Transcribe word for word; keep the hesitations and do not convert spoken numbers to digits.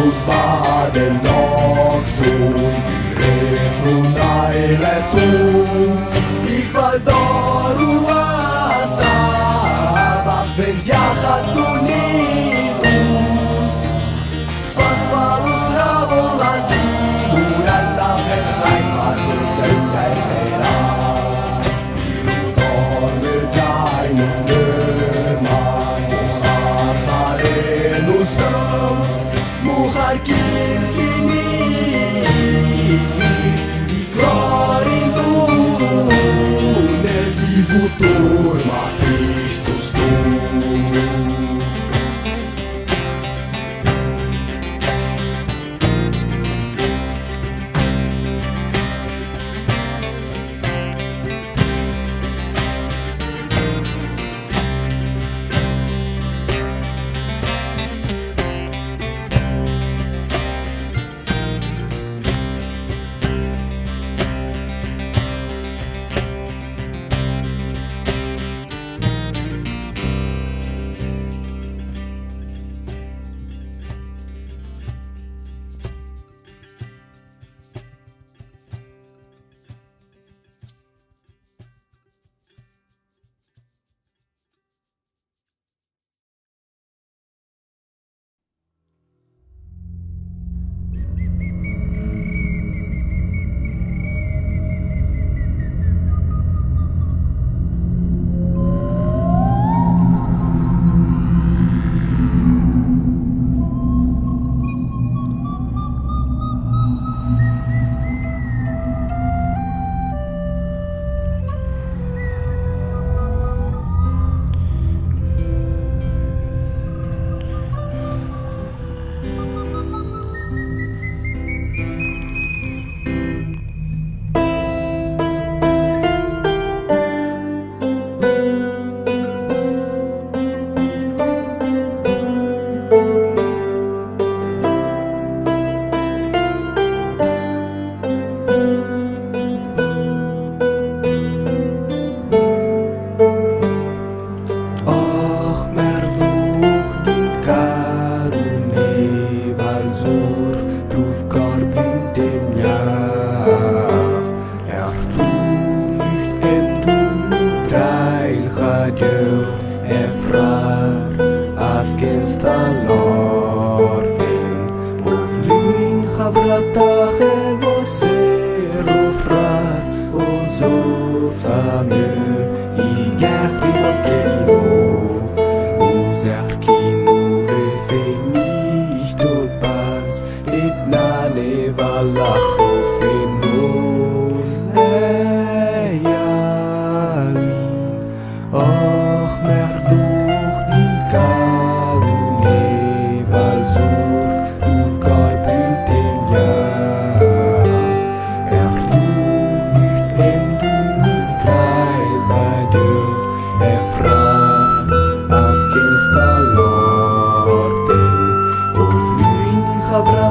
Vamos para el norte Iremos na eleição Equador, Uaçaba Vendiaja Tunidos Fatwalos, Trabolas Duranta, Verraima Duranta e Verá Irudor, Verdaim, Verma Mojaré no chão Mujar Kirsini Iglorindo Nebivu Turma Hristos Tum Abra